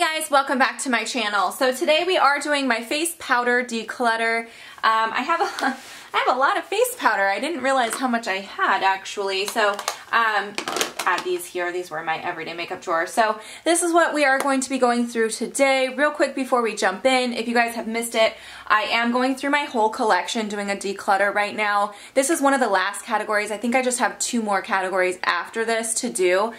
Hey guys, welcome back to my channel. So today we are doing my face powder declutter. I have a lot of face powder. I didn't realize how much I had actually. So add these here. These were in my everyday makeup drawer. So this is what we are going to be going through today. Real quick before we jump in, if you guys have missed it, I am going through my whole collection doing a declutter right now. This is one of the last categories. I think I just have two more categories after this to do.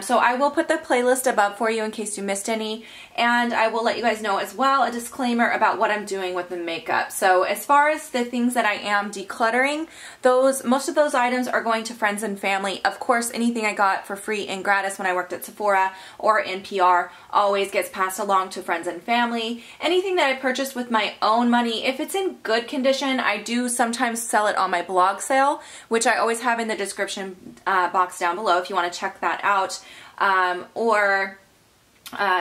So I will put the playlist above for you in case you missed any. And I will let you guys know as well a disclaimer about what I'm doing with the makeup. So as far as the things that I am decluttering, most of those items are going to friends and family. Of course, anything I got for free and gratis when I worked at Sephora or in PR always gets passed along to friends and family. Anything that I purchased with my own money, if it's in good condition, I do sometimes sell it on my blog sale, which I always have in the description box down below if you want to check that out.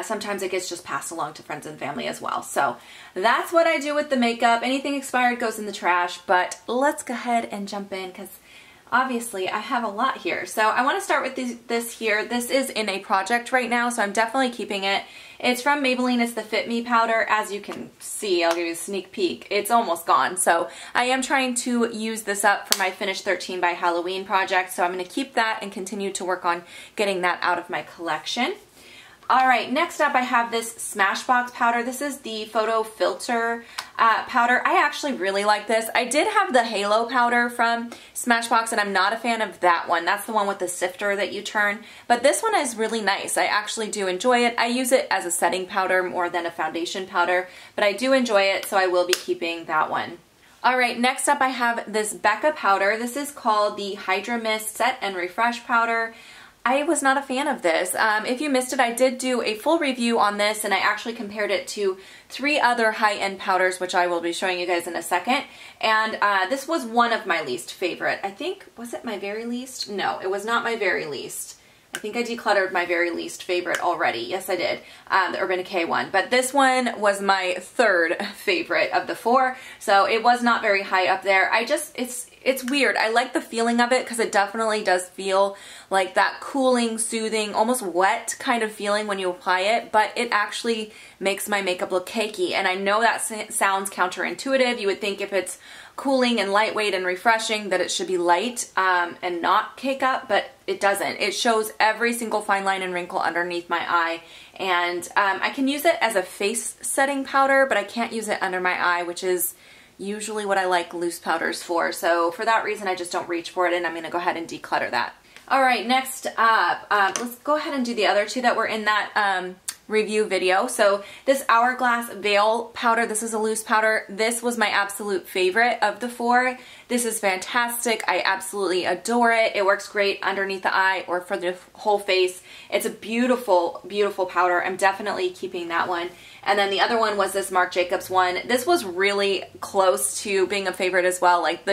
Sometimes it gets just passed along to friends and family as well. So that's what I do with the makeup. Anything expired goes in the trash, but let's go ahead and jump in because obviously I have a lot here. So I want to start with this here. This is in a project right now, so I'm definitely keeping it. It's from Maybelline. It's the Fit Me powder. As you can see, I'll give you a sneak peek. It's almost gone. So I am trying to use this up for my Finish 13 by Halloween project. So I'm going to keep that and continue to work on getting that out of my collection. Alright, next up I have this Smashbox powder. This is the Photo Filter powder. I actually really like this. I did have the Halo powder from Smashbox and I'm not a fan of that one. That's the one with the sifter that you turn. But this one is really nice. I actually do enjoy it. I use it as a setting powder more than a foundation powder, but I do enjoy it, so I will be keeping that one. Alright, next up I have this Becca powder. This is called the Hydra Mist Set and Refresh powder. I was not a fan of this. If you missed it, I did do a full review on this and I actually compared it to three other high-end powders, which I will be showing you guys in a second. And this was one of my least favorite. I think, was it my very least? No, it was not my very least. I think I decluttered my very least favorite already. Yes, I did. The Urban Decay one. But this one was my third favorite of the four. So it was not very high up there. It's weird. I like the feeling of it because it definitely does feel like that cooling, soothing, almost wet kind of feeling when you apply it, but it actually makes my makeup look cakey. And I know that sounds counterintuitive. You would think if it's cooling and lightweight and refreshing that it should be light and not cake up, but it doesn't. It shows every single fine line and wrinkle underneath my eye. And I can use it as a face setting powder, but I can't use it under my eye, which is usually what I like loose powders for. So for that reason, I just don't reach for it and I'm going to go ahead and declutter that. All right, next up, let's go ahead and do the other two that were in that review video. So this Hourglass Veil powder, this is a loose powder. This was my absolute favorite of the four. This is fantastic. I absolutely adore it. It works great underneath the eye or for the whole face. It's a beautiful, beautiful powder. I'm definitely keeping that one. And then the other one was this Marc Jacobs one. This was really close to being a favorite as well. Like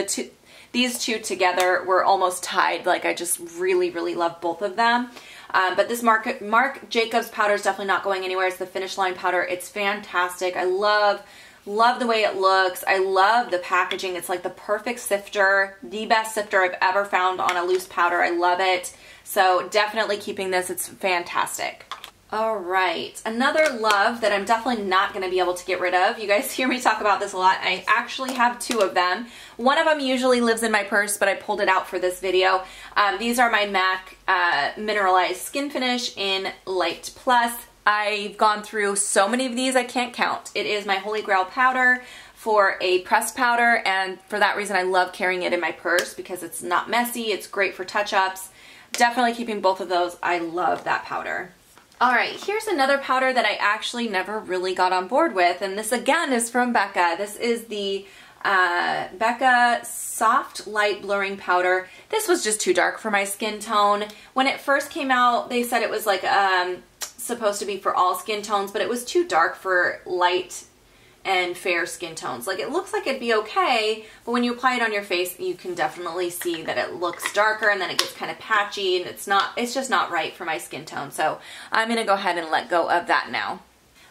these two together were almost tied. Like I just really, really love both of them. But this Marc Jacobs powder is definitely not going anywhere. It's the Finish Line powder. It's fantastic. I love the way it looks. I love the packaging. It's like the perfect sifter, the best sifter I've ever found on a loose powder. I love it. So definitely keeping this. It's fantastic. Alright, another love that I'm definitely not going to be able to get rid of. You guys hear me talk about this a lot. I actually have two of them. One of them usually lives in my purse, but I pulled it out for this video. These are my MAC Mineralized Skin Finish in Light Plus. I've gone through so many of these, I can't count. It is my holy grail powder for a pressed powder, and for that reason I love carrying it in my purse because it's not messy, it's great for touch-ups. Definitely keeping both of those. I love that powder. Alright, here's another powder that I actually never really got on board with, and this again is from Becca. This is the Becca Soft Light Blurring Powder. This was just too dark for my skin tone. When it first came out, they said it was like supposed to be for all skin tones, but it was too dark for light and fair skin tones. Like it looks like it'd be okay, but when you apply it on your face, you can definitely see that it looks darker and then it gets kind of patchy and it's just not right for my skin tone. So I'm going to go ahead and let go of that now.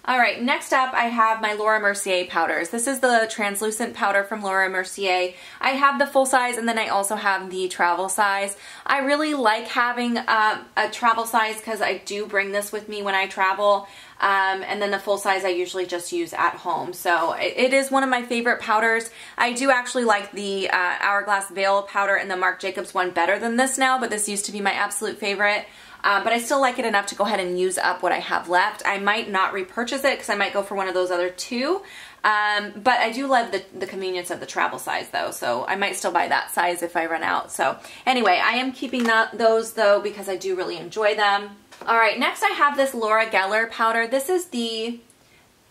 Alright, next up I have my Laura Mercier powders. This is the translucent powder from Laura Mercier. I have the full size and then I also have the travel size. I really like having a travel size because I do bring this with me when I travel. And then the full size I usually just use at home. So it is one of my favorite powders. I do actually like the Hourglass Veil powder and the Marc Jacobs one better than this now, but this used to be my absolute favorite. But I still like it enough to go ahead and use up what I have left. I might not repurchase it because I might go for one of those other two. But I do love the convenience of the travel size though, so I might still buy that size if I run out. So anyway, I am keeping those though because I do really enjoy them. Alright, next I have this Laura Geller powder. This is the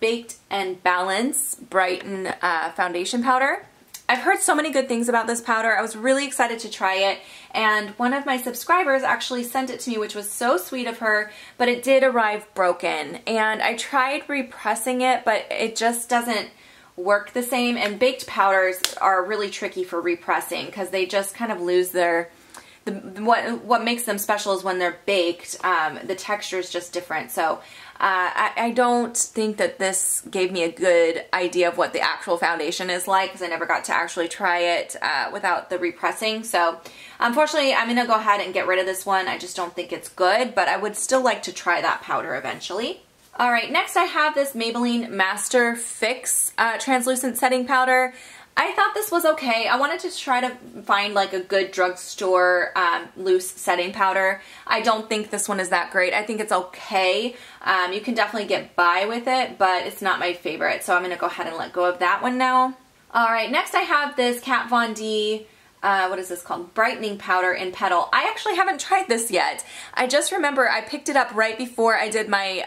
Baked and Balance Brighten foundation powder. I've heard so many good things about this powder. I was really excited to try it, and one of my subscribers actually sent it to me, which was so sweet of her, but it did arrive broken. And I tried repressing it, but it just doesn't work the same, and baked powders are really tricky for repressing because they just kind of lose their... What makes them special is when they're baked, the texture is just different. So I don't think that this gave me a good idea of what the actual foundation is like because I never got to actually try it without the repressing. So unfortunately, I'm going to go ahead and get rid of this one. I just don't think it's good, but I would still like to try that powder eventually. Alright, next I have this Maybelline Master Fix translucent setting powder. I thought this was okay. I wanted to try to find like a good drugstore loose setting powder. I don't think this one is that great. I think it's okay. You can definitely get by with it, but it's not my favorite. So I'm going to go ahead and let go of that one now. Alright, next I have this Kat Von D, what is this called? Brightening Powder in Petal. I actually haven't tried this yet. I just remember I picked it up right before I did my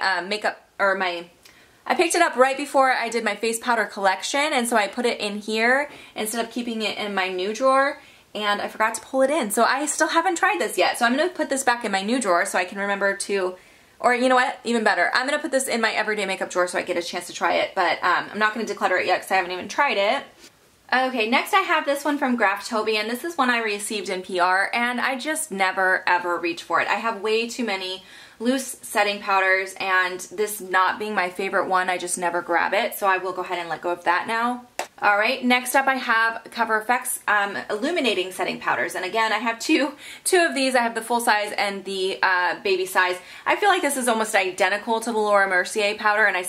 I picked it up right before I did my face powder collection, and so I put it in here instead of keeping it in my new drawer, and I forgot to pull it in. So I still haven't tried this yet. So I'm going to put this back in my new drawer so I can remember to, or you know what, even better, I'm going to put this in my everyday makeup drawer so I get a chance to try it, but I'm not going to declutter it yet because I haven't even tried it. Okay, next I have this one from Graftobian. This is one I received in PR, and I just never ever reach for it. I have way too many loose setting powders, and this not being my favorite one, I just never grab it, so I will go ahead and let go of that now. Alright, next up I have Cover FX Illuminating Setting Powders, and again I have two of these. I have the full size and the baby size. I feel like this is almost identical to the Laura Mercier powder, and I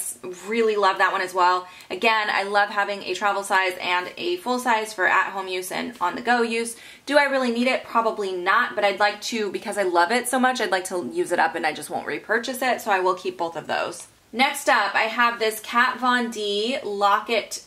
really love that one as well. Again, I love having a travel size and a full size for at-home use and on-the-go use. Do I really need it? Probably not, but I'd like to, because I love it so much, I'd like to use it up and I just won't repurchase it, so I will keep both of those. Next up, I have this Kat Von D Lock It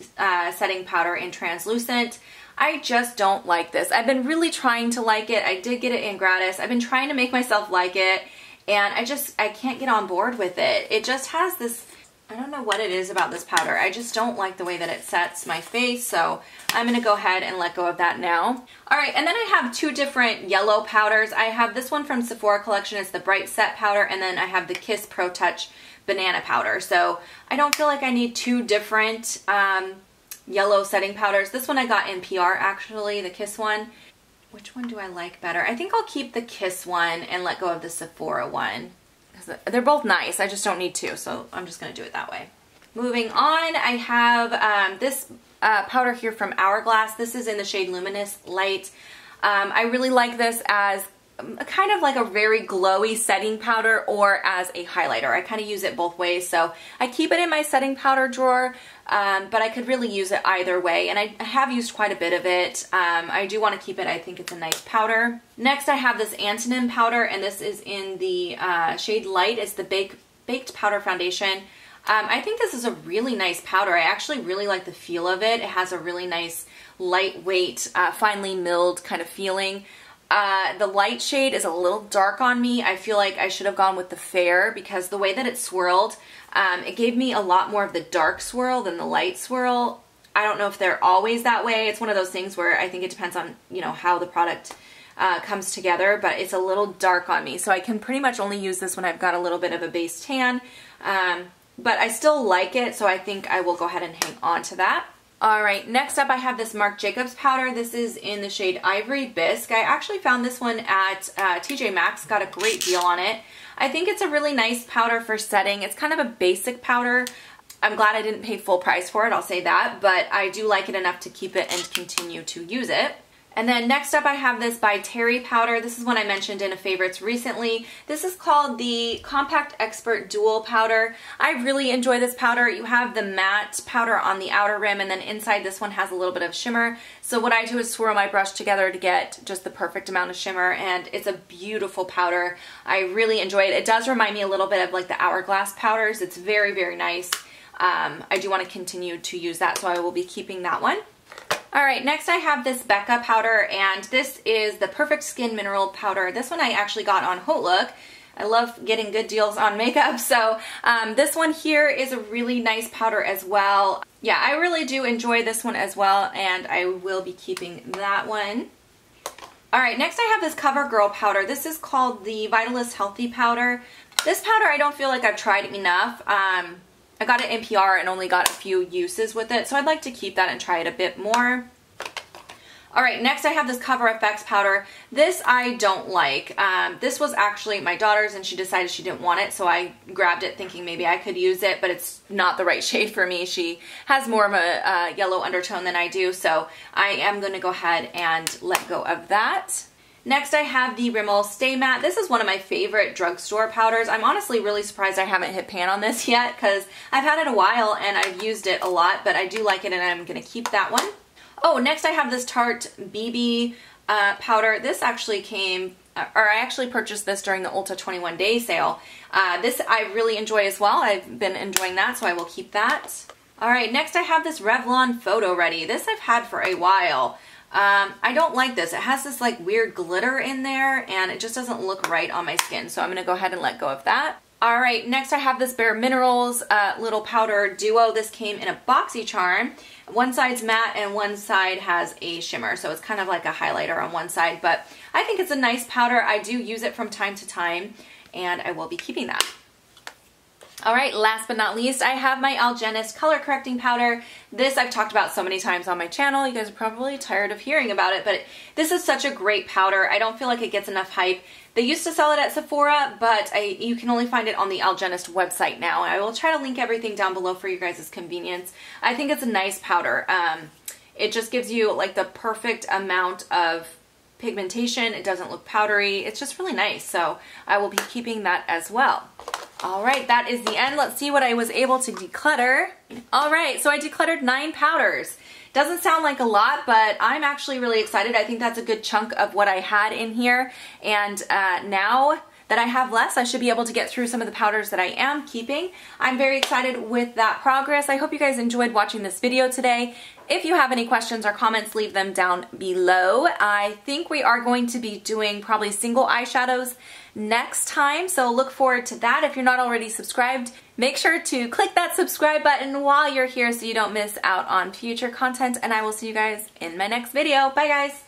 setting powder in translucent. I just don't like this. I've been really trying to like it. I did get it in gratis. I've been trying to make myself like it, and I can't get on board with it. It just has this, I don't know what it is about this powder. I just don't like the way that it sets my face, so I'm going to go ahead and let go of that now. Alright, and then I have two different yellow powders. I have this one from Sephora Collection. It's the Bright Set Powder, and then I have the Kiss Pro Touch Banana powder. So I don't feel like I need two different yellow setting powders. This one I got in PR actually, the Kiss one. Which one do I like better? I think I'll keep the Kiss one and let go of the Sephora one. They're both nice. I just don't need two, so I'm just going to do it that way. Moving on, I have this powder here from Hourglass. This is in the shade Luminous Light. I really like this as kind of like a very glowy setting powder or as a highlighter. I kind of use it both ways, so I keep it in my setting powder drawer, but I could really use it either way, and I have used quite a bit of it. I do want to keep it. I think it's a nice powder. Next I have this Antonym powder, and this is in the shade Light. It's the Baked Powder Foundation. I think this is a really nice powder. I actually really like the feel of it. It has a really nice lightweight, finely milled kind of feeling. The light shade is a little dark on me. I feel like I should have gone with the fair because the way that it swirled, it gave me a lot more of the dark swirl than the light swirl. I don't know if they're always that way. It's one of those things where I think it depends on, you know, how the product comes together, but it's a little dark on me. So I can pretty much only use this when I've got a little bit of a base tan, but I still like it, so I think I will go ahead and hang on to that. Alright, next up I have this Marc Jacobs powder. This is in the shade Ivory Bisque. I actually found this one at TJ Maxx, got a great deal on it. I think it's a really nice powder for setting. It's kind of a basic powder. I'm glad I didn't pay full price for it, I'll say that, but I do like it enough to keep it and continue to use it. And then next up I have this By Terry powder. This is one I mentioned in a favorites recently. This is called the Compact Expert Dual Powder. I really enjoy this powder. You have the matte powder on the outer rim, and then inside this one has a little bit of shimmer. So what I do is swirl my brush together to get just the perfect amount of shimmer, and it's a beautiful powder. I really enjoy it. It does remind me a little bit of like the Hourglass powders. It's very, very nice. I do want to continue to use that, so I will be keeping that one. Alright, next I have this Becca powder, and this is the Perfect Skin Mineral Powder. This one I actually got on HauteLook. I love getting good deals on makeup, so this one here is a really nice powder as well. Yeah, I really do enjoy this one as well, and I will be keeping that one. Alright, next I have this CoverGirl powder. This is called the Vitalist Healthy Powder. This powder I don't feel like I've tried enough. I got it in PR and only got a few uses with it, so I'd like to keep that and try it a bit more. Alright, next I have this Cover FX powder. This I don't like. This was actually my daughter's, and she decided she didn't want it, so I grabbed it thinking maybe I could use it, but it's not the right shade for me. She has more of a yellow undertone than I do, so I am going to go ahead and let go of that. Next I have the Rimmel Stay Matte. This is one of my favorite drugstore powders. I'm honestly really surprised I haven't hit pan on this yet, because I've had it a while and I've used it a lot, but I do like it and I'm going to keep that one. Oh, next I have this Tarte BB powder. This actually came, or I actually purchased this during the Ulta 21 Day Sale. This I really enjoy as well. I've been enjoying that, so I will keep that. Alright, next I have this Revlon Photo Ready. This I've had for a while. I don't like this. It has this like weird glitter in there and it just doesn't look right on my skin. So I'm going to go ahead and let go of that. Alright, next I have this Bare Minerals Little Powder Duo. This came in a BoxyCharm. One side's matte and one side has a shimmer. So it's kind of like a highlighter on one side, but I think it's a nice powder. I do use it from time to time and I will be keeping that. Alright, last but not least, I have my Algenist Color Correcting Powder. This I've talked about so many times on my channel. You guys are probably tired of hearing about it, but this is such a great powder. I don't feel like it gets enough hype. They used to sell it at Sephora, but you can only find it on the Algenist website now. I will try to link everything down below for you guys' convenience. I think it's a nice powder. It just gives you like the perfect amount of pigmentation. It doesn't look powdery. It's just really nice, so I will be keeping that as well. Alright, that is the end. Let's see what I was able to declutter. Alright, so I decluttered 9 powders. Doesn't sound like a lot, but I'm actually really excited. I think that's a good chunk of what I had in here. And now that I have less, I should be able to get through some of the powders that I am keeping. I'm very excited with that progress. I hope you guys enjoyed watching this video today. If you have any questions or comments, leave them down below. I think we are going to be doing probably single eyeshadows next time, so look forward to that. If you're not already subscribed, make sure to click that subscribe button while you're here so you don't miss out on future content, and I will see you guys in my next video. Bye guys!